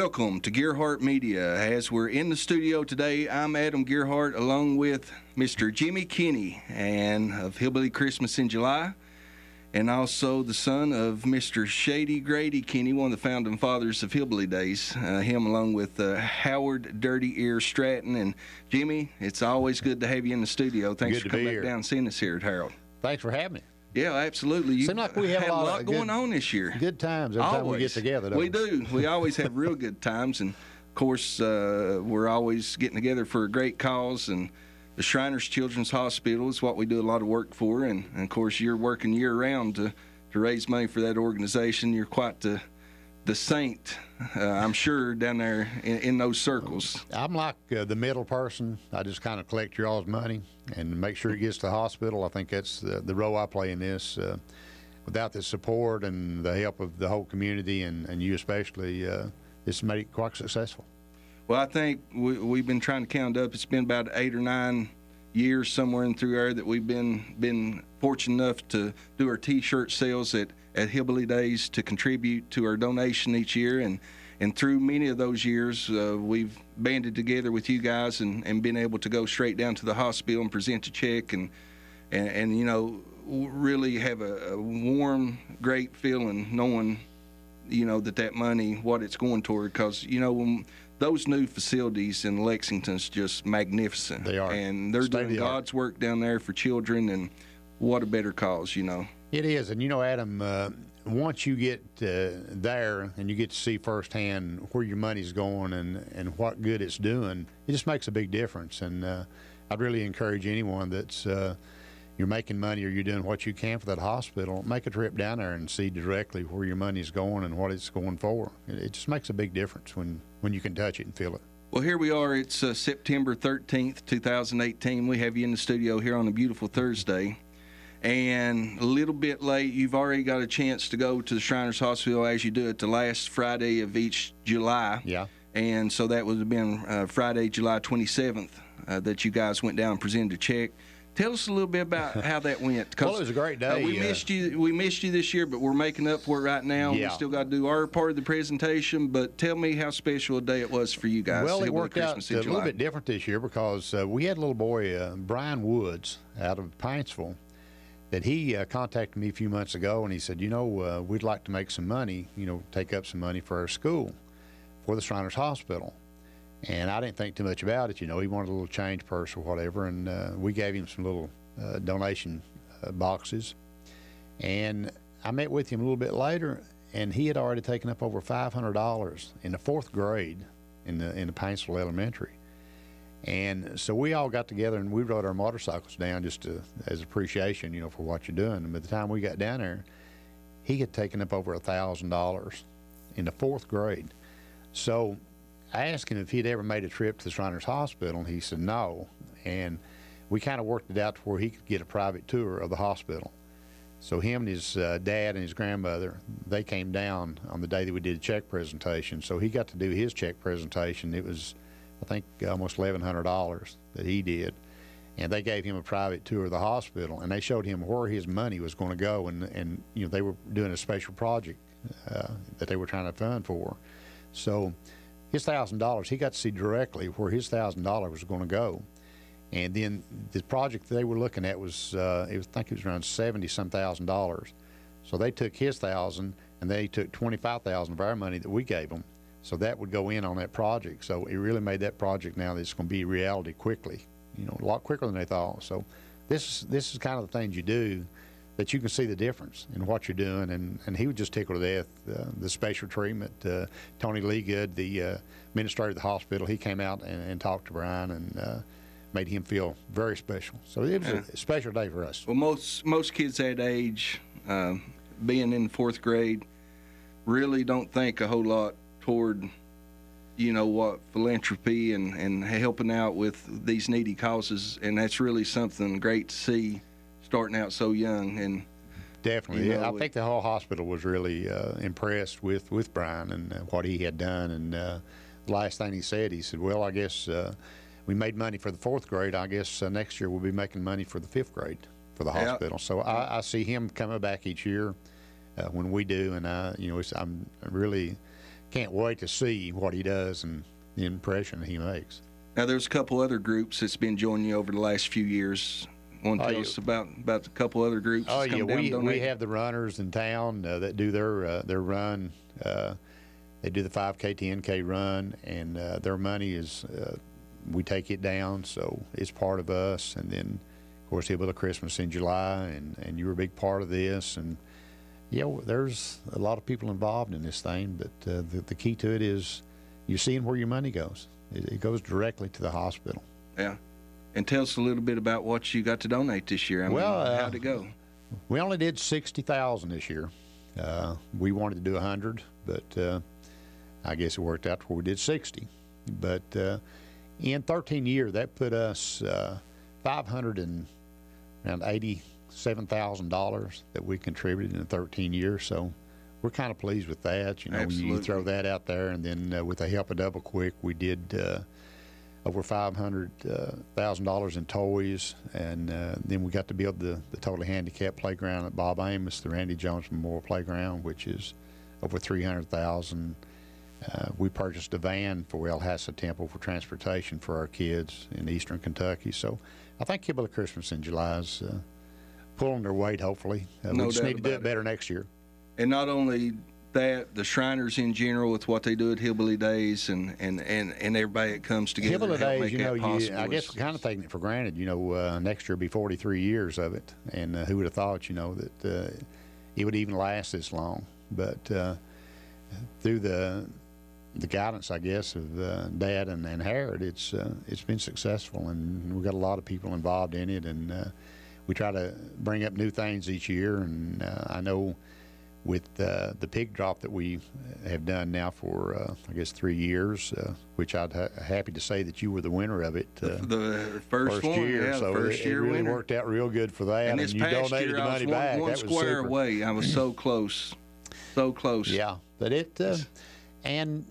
Welcome to Gearhart Media. As we're in the studio today, I'm Adam Gearhart along with Mr. Jimmy Kinney and of Hillbilly Christmas in July, and also the son of Mr. Shady Grady Kinney, one of the founding fathers of Hillbilly Days. Him along with Howard Dirty Ear Stratton. And Jimmy, it's always good to have you in the studio. Thanks for coming back down and seeing us here at Harold. Thanks for having me. Yeah, absolutely. You seem like we have a lot going on this year. Good times every time we get together, don't we? We do. We always have real good times. And, of course, we're always getting together for a great cause. And the Shriners Children's Hospital is what we do a lot of work for. And of course, you're working year-round to raise money for that organization. You're quite the saint, I'm sure, down there in those circles. I'm like the middle person. I just kind of collect your all's money and make sure it gets to the hospital. I think that's the role I play in this. Without the support and the help of the whole community and you especially, it's made it quite successful. Well, I think we've been trying to count up. It's been about 8 or 9 years somewhere in through there that we've been fortunate enough to do our T-shirt sales at Hillbilly Days to contribute to our donation each year. And through many of those years, we've banded together with you guys and been able to go straight down to the hospital and present a check and you know, really have a warm, great feeling knowing, you know, that money, what it's going toward. Because, you know, when those new facilities in Lexington's just magnificent. They are. And they're doing God's work down there for children, and what a better cause, you know. It is, and you know, Adam, once you get there and you get to see firsthand where your money's going and what good it's doing, it just makes a big difference. And I'd really encourage anyone that's you're making money or you're doing what you can for that hospital, make a trip down there and see directly where your money's going and what it's going for. It just makes a big difference when you can touch it and feel it. Well, here we are. It's September 13th, 2018. We have you in the studio here on a beautiful Thursday. And a little bit late, you've already got a chance to go to the Shriners Hospital as you do it the last Friday of each July. Yeah. And so that would have been Friday, July 27th that you guys went down and presented a check. Tell us a little bit about how that went. Well, it was a great day. We missed you. We missed you this year, but we're making up for it right now. Yeah. We still got to do our part of the presentation. But tell me how special a day it was for you guys. Well, it worked out a little bit different this year because we had a little boy, Brian Woods, out of Pinesville, that he contacted me a few months ago, and he said, you know, we'd like to make some money, you know, take up some money for our school, for the Shriners Hospital. And I didn't think too much about it, you know. He wanted a little change purse or whatever, and we gave him some little donation boxes. And I met with him a little bit later, and he had already taken up over $500 in the fourth grade in the Paintsville Elementary. And so we all got together and we rode our motorcycles down just as appreciation, you know, for what you're doing. And by the time we got down there, he had taken up over $1,000 in the fourth grade. So I asked him if he'd ever made a trip to the Shriners Hospital, and he said no. And we kind of worked it out to where he could get a private tour of the hospital. So him and his dad and his grandmother, they came down on the day that we did a check presentation. So he got to do his check presentation. It was, I think, almost $1,100 that he did. And they gave him a private tour of the hospital, and they showed him where his money was going to go. And you know, they were doing a special project that they were trying to fund for. So his $1,000, he got to see directly where his $1,000 was going to go. And then the project they were looking at was, I think it was around $70-some thousand. So they took his $1,000, and they took $25,000 of our money that we gave them. So that would go in on that project. So it really made that project now that it's going to be reality quickly, you know, a lot quicker than they thought. So this is kind of the things you do that you can see the difference in what you're doing. And he would just tickle to death the special treatment. Tony Lee Good, the administrator of the hospital, he came out and talked to Brian and made him feel very special. So it was a special day for us. Well, most kids that age, being in fourth grade, really don't think a whole lot toward, you know, what philanthropy and helping out with these needy causes, and that's really something great to see starting out so young. And definitely, you know, I think the whole hospital was really impressed with Brian and what he had done. And the last thing he said, well, I guess we made money for the fourth grade. I guess next year we'll be making money for the fifth grade for the hospital. So I see him coming back each year when we do, and I'm really can't wait to see what he does and the impression he makes. Now, there's a couple other groups that's been joining you over the last few years. Want to tell us about a couple other groups? Oh, yeah, we have the runners in town that do their run. They do the 5K, 10K run, and their money is we take it down, so it's part of us. And then, of course, Hillbilly Christmas in July, and you were a big part of this. And, yeah, there's a lot of people involved in this thing, but the key to it is you're seeing where your money goes. It goes directly to the hospital. Yeah. And tell us a little bit about what you got to donate this year. I mean, how'd it go? We only did 60,000 this year. We wanted to do 100, but I guess it worked out to where we did 60. But in 13 years, that put us $587,000 that we contributed in 13 years. So we're kind of pleased with that. You know, you throw that out there, and then with the help of Double Quick, we did over $500,000 in toys, and then we got to build the totally handicapped playground at Bob Amos, the Randy Jones Memorial Playground, which is over $300,000. We purchased a van for El Hassa Temple for transportation for our kids in eastern Kentucky. So I think Hillbilly Christmas in July is pulling their weight, hopefully. We just need to do it better next year. And not only that, the Shriners in general with what they do at Hillbilly Days and everybody that comes together. Hillbilly Days, you know, I guess we're kind of taking it for granted. You know, next year will be 43 years of it, and who would have thought, you know, that it would even last this long. But through the guidance, I guess, of Dad and Howard, it's been successful, and we've got a lot of people involved in it, and we try to bring up new things each year, and I know with the pig drop that we have done now for, I guess, 3 years, which I'm happy to say that you were the winner of it. The first one, year, yeah, so first it, year it really winner. Worked out real good for that. And you donated the money back. One square away. I was so close, so close. Yeah, but it and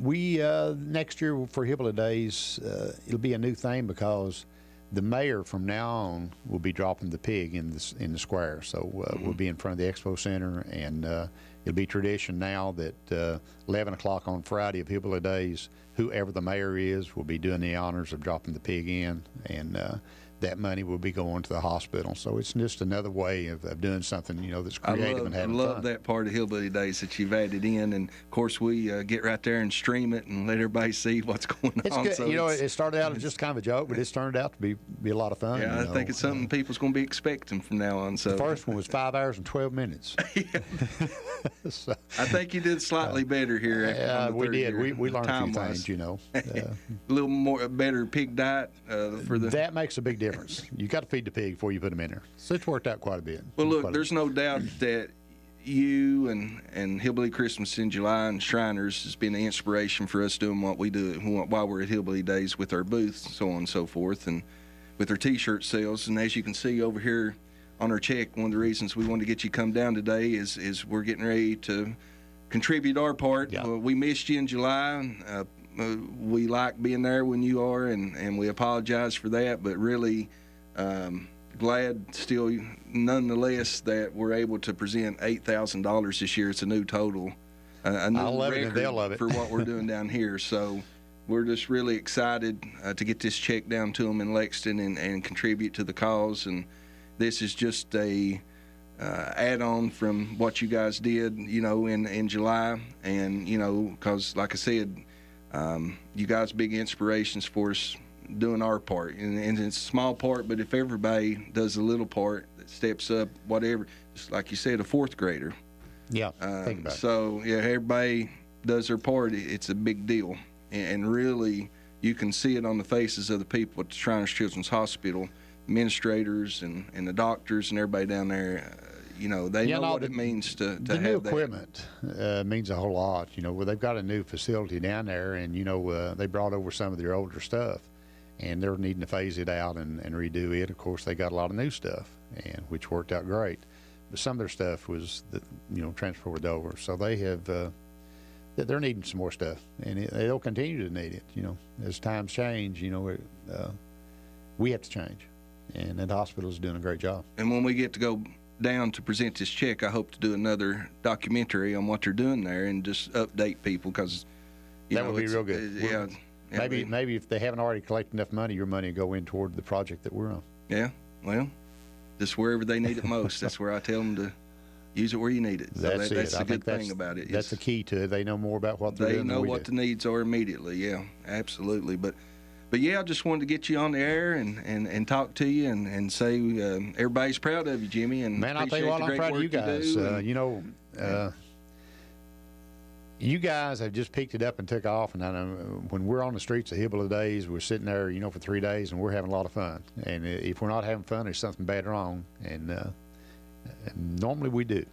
we next year for Hillbilly Days, it'll be a new thing because the mayor from now on will be dropping the pig in the square. So we'll be in front of the Expo Center, and it'll be tradition now that 11 o'clock on Friday of Hillbilly Days, whoever the mayor is will be doing the honors of dropping the pig in, and that money will be going to the hospital. So it's just another way of doing something, you know, that's creative and having fun. I love that part of Hillbilly Days that you've added in. And, of course, we get right there and stream it and let everybody see what's going on. Good. So you know, it started out as just kind of a joke, but it's turned out to be a lot of fun. Yeah, I think it's something people's going to be expecting from now on. So the first one was 5 hours and 12 minutes. So, I think you did slightly better here. We did. We learned a few things, you know. A little more, better pig diet. That makes a big difference. You got to feed the pig before you put them in there. So it's worked out quite a bit. Well, look, there's no doubt that you and Hillbilly Christmas in July and Shriners has been the inspiration for us doing what we do while we're at Hillbilly Days with our booths, so on and so forth, and with our T-shirt sales. And as you can see over here on our check, one of the reasons we wanted to get you come down today is we're getting ready to contribute our part. Yeah. We missed you in July. We like being there when you are, and we apologize for that, but really glad still nonetheless that we're able to present $8,000 this year. It's a new total, a new record for what we're doing down here. So we're just really excited to get this check down to them in Lexington and contribute to the cause. And this is just a add-on from what you guys did, you know, in July. And, you know, because like I said, you guys big inspirations for us doing our part, and it's a small part, but if everybody does a little part that steps up, whatever, just like you said, a fourth grader, yeah, think about so yeah, everybody does their part, it's a big deal, and really you can see it on the faces of the people at the Shriners Children's Hospital, administrators and the doctors and everybody down there. You know, they know what it means to have that. The new equipment means a whole lot. You know, well, they've got a new facility down there, and, you know, they brought over some of their older stuff, and they're needing to phase it out and redo it. Of course, they got a lot of new stuff, and which worked out great. But some of their stuff was, you know, transferred over. So they have they're needing some more stuff, and they'll continue to need it. You know, as times change, you know, we have to change, and that hospital is doing a great job. And when we get to go down to present this check, I hope to do another documentary on what they're doing there and just update people, because that would be real good. Yeah, maybe if they haven't already collected enough money, your money will go in toward the project that we're on. Yeah, well, just wherever they need it most. That's where I tell them to use it where you need it. That's so that's the good thing about it. That's the key to it. They know more about what they're doing. They know what the needs are immediately. Yeah, absolutely. But yeah, I just wanted to get you on the air and talk to you and say everybody's proud of you, Jimmy. And man, I'll tell you what, I'm proud of you guys. You guys have just picked it up and took off. And I know when we're on the streets of Hillbilly Days, we're sitting there, for 3 days, and we're having a lot of fun. And if we're not having fun, there's something bad wrong. And normally we do.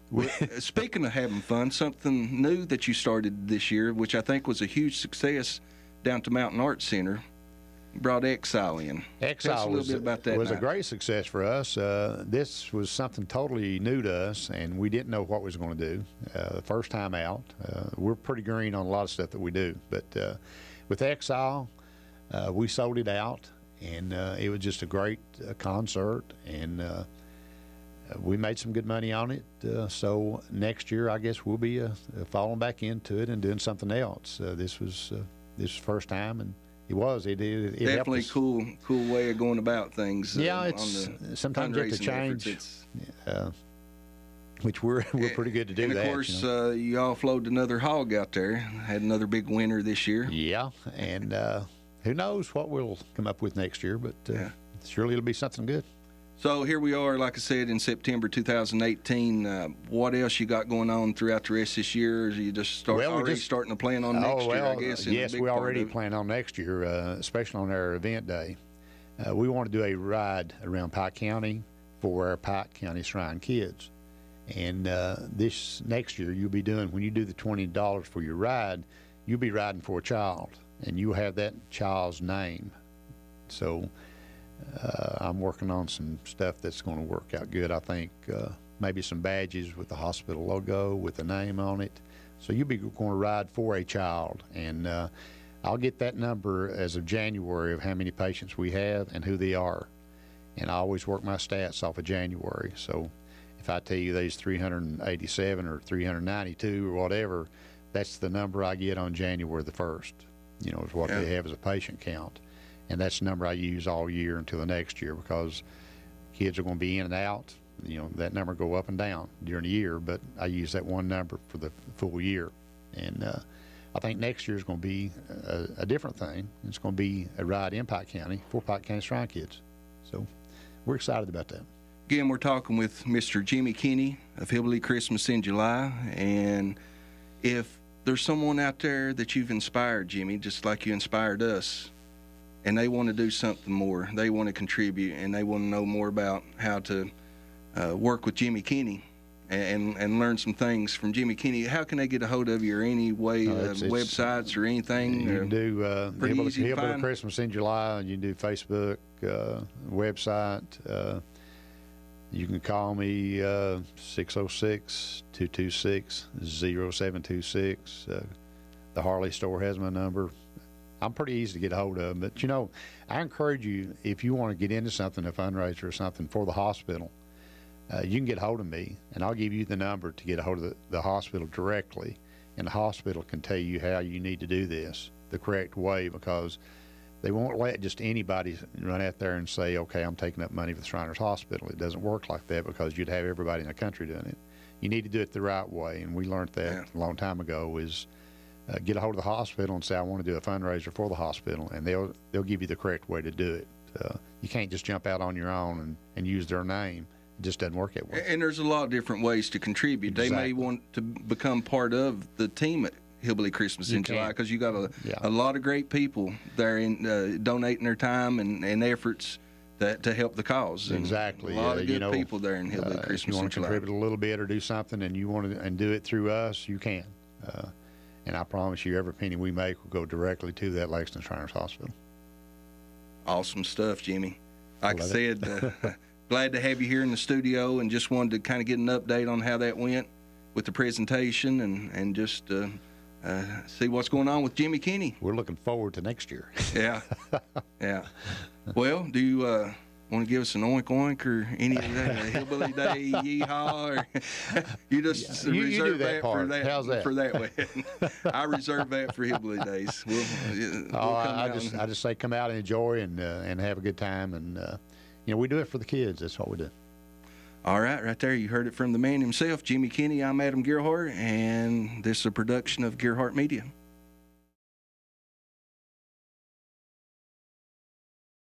Speaking of having fun, something new that you started this year, which I think was a huge success, down to Mountain Arts Center, brought Exile in. Exile was a great success for us. This was something totally new to us, and we didn't know what we was going to do. The first time out, we're pretty green on a lot of stuff that we do. But with Exile, we sold it out, and it was just a great concert, and we made some good money on it. So next year, I guess we'll be falling back into it and doing something else. This was the first time, and it was. It definitely cool way of going about things. Yeah, it's sometimes you have to change, which we're pretty good to do. And of course, you all flowed another hog out there. Had another big winner this year. Yeah, and who knows what we'll come up with next year? But surely it'll be something good. So here we are, like I said, in September 2018. What else you got going on throughout the rest of this year? Or you just starting to plan on next year, I guess? Yes, we already plan on next year, especially on our event day. We want to do a ride around Pike County for our Pike County Shrine kids. And this next year, you'll be doing, when you do the $20 for your ride, you'll be riding for a child, and you'll have that child's name. So I'm working on some stuff that's going to work out good, I think. Maybe some badges with the hospital logo, with a name on it. So you'll be going to ride for a child. And I'll get that number as of January of how many patients we have and who they are. And I always work my stats off of January. So if I tell you there's 387 or 392 or whatever, that's the number I get on January the 1st, is what they have as a patient count. And that's the number I use all year until the next year, because kids are going to be in and out. That number go up and down during the year, but I use that one number for the full year. And I think next year is going to be a different thing. It's going to be a ride in Pike County for Pike County Shrine kids. So we're excited about that. Again, we're talking with Mr. Jimmy Kinney of Hillbilly Christmas in July. And if there's someone out there that you've inspired, Jimmy, just like you inspired us, and they want to do something more, they want to contribute, and they want to know more about how to work with Jimmy Kinney and learn some things from Jimmy Kinney, how can they get a hold of you, or any way, websites or anything? You can do Hillbilly Christmas in July, and you can do Facebook, website. You can call me 606-226-0726. The Harley store has my number. I'm pretty easy to get a hold of, but I encourage you, if you want to get into something, a fundraiser or something for the hospital, you can get a hold of me, and I'll give you the number to get a hold of the hospital directly, and the hospital can tell you how you need to do this the correct way, because they won't let just anybody run out there and say, okay, I'm taking up money for the Shriners Hospital. It doesn't work like that, because you'd have everybody in the country doing it. You need to do it the right way, and we learned that a long time ago is, get a hold of the hospital and say, I want to do a fundraiser for the hospital, and they'll give you the correct way to do it. You can't just jump out on your own and use their name. It just doesn't work that way. And there's a lot of different ways to contribute. Exactly. They may want to become part of the team at Hillbilly Christmas in July, because you got a lot of great people there donating their time and efforts to help the cause. And exactly. A lot of good people there in Hillbilly Christmas in July. If you want to contribute a little bit or do something, and you want to do it through us, you can. And I promise you, every penny we make will go directly to that Lexington Shriners Hospital. Awesome stuff, Jimmy. Like I said, glad to have you here in the studio, and just wanted to kind of get an update on how that went with the presentation and just see what's going on with Jimmy Kinney. We're looking forward to next year. Yeah. Well, do you Want to give us an oink oink or any of that? Hillbilly Day, yeehaw! Or you just reserve that for that. How's that? For that one, I reserve that for Hillbilly Days. I just say come out and enjoy and have a good time, and you know, we do it for the kids. That's what we do. All right, right there. You heard it from the man himself, Jimmy Kinney. I'm Adam Gearhart, and this is a production of Gearhart Media.